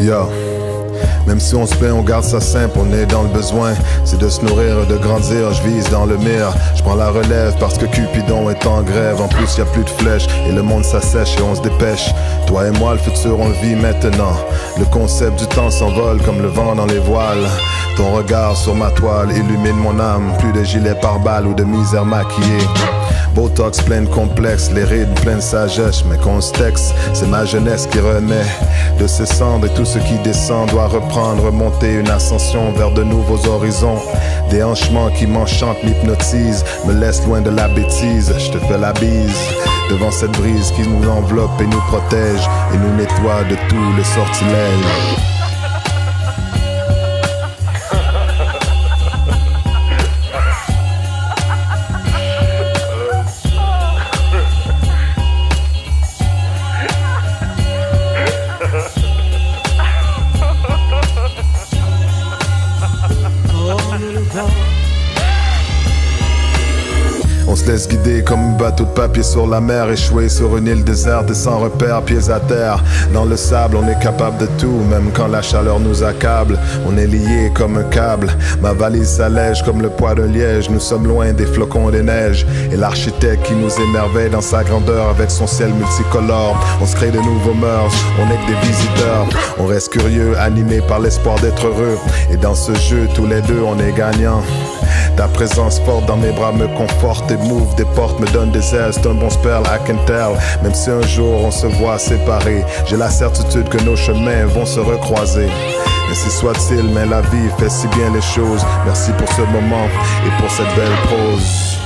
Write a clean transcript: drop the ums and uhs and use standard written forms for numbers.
Yo. Même si on se plaint, on garde ça simple, on est dans le besoin. C'est de se nourrir, de grandir, je vise dans le mire. Je prends la relève parce que Cupidon est en grève. En plus y a plus de flèches et le monde s'assèche et on se dépêche. Toi et moi, le futur on le vit maintenant. Le concept du temps s'envole comme le vent dans les voiles. Ton regard sur ma toile illumine mon âme. Plus de gilets pare-balles ou de misère maquillée. Botox plein de complexes, les rides pleines de sagesse. Mais qu'on se texte, c'est ma jeunesse qui renaît de ses cendres. Et tout ce qui descend doit reprendre, remonter une ascension vers de nouveaux horizons. Des hanchements qui m'enchantent, m'hypnotisent, me laissent loin de la bêtise. Je te fais la bise devant cette brise qui nous enveloppe et nous protège et nous nettoie de tous les sortilèges. On se laisse guider comme un bateau de papier sur la mer, échoué sur une île déserte et sans repère, pieds à terre. Dans le sable, on est capable de tout, même quand la chaleur nous accable. On est liés comme un câble, ma valise s'allège comme le poids d'un liège. Nous sommes loin des flocons des neiges, et l'architecte qui nous émerveille dans sa grandeur avec son ciel multicolore. On se crée de nouveaux mœurs, on est que des visiteurs. On reste curieux, animé par l'espoir d'être heureux. Et dans ce jeu, tous les deux, on est gagnants. Ta présence forte dans mes bras me conforte et m'ouvre des portes, me donne des ailes. C'est un bon spell, I can tell. Même si un jour on se voit séparés, j'ai la certitude que nos chemins vont se recroiser. Ainsi soit-il, mais la vie fait si bien les choses. Merci pour ce moment et pour cette belle prose.